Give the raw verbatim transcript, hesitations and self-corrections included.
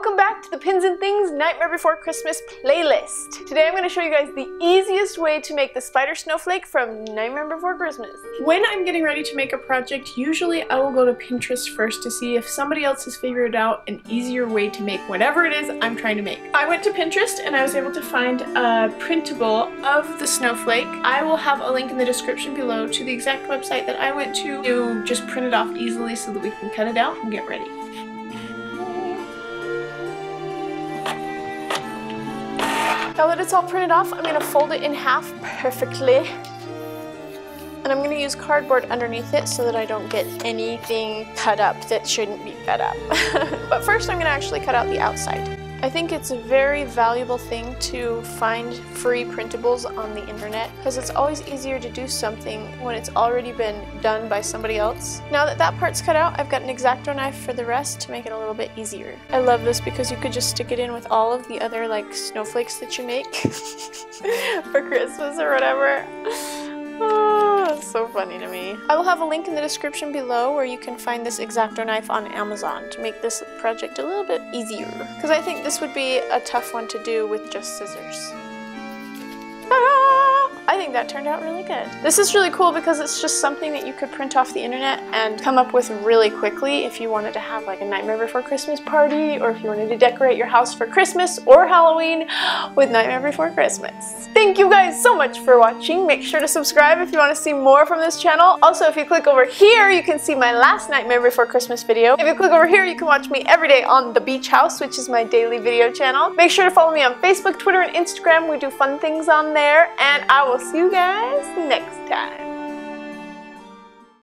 Welcome back to the Pins and Things Nightmare Before Christmas playlist. Today I'm going to show you guys the easiest way to make the spider snowflake from Nightmare Before Christmas. When I'm getting ready to make a project, usually I will go to Pinterest first to see if somebody else has figured out an easier way to make whatever it is I'm trying to make. I went to Pinterest and I was able to find a printable of the snowflake. I will have a link in the description below to the exact website that I went to to just print it off easily so that we can cut it out and get ready. Now that it's all printed off, I'm going to fold it in half perfectly. And I'm going to use cardboard underneath it so that I don't get anything cut up that shouldn't be cut up. But first I'm going to actually cut out the outside. I think it's a very valuable thing to find free printables on the internet because it's always easier to do something when it's already been done by somebody else. Now that that part's cut out, I've got an X-Acto knife for the rest to make it a little bit easier. I love this because you could just stick it in with all of the other like snowflakes that you make for Christmas or whatever. So funny to me. I will have a link in the description below where you can find this X-Acto knife on Amazon to make this project a little bit easier, because I think this would be a tough one to do with just scissors. I think that turned out really good. This is really cool because it's just something that you could print off the internet and come up with really quickly if you wanted to have like a Nightmare Before Christmas party, or if you wanted to decorate your house for Christmas or Halloween with Nightmare Before Christmas. Thank you guys so much for watching. Make sure to subscribe if you want to see more from this channel. Also, if you click over here, you can see my last Nightmare Before Christmas video. If you click over here, you can watch me every day on The Beach House, which is my daily video channel. Make sure to follow me on Facebook, Twitter, and Instagram. We do fun things on there, and I will see you guys next time.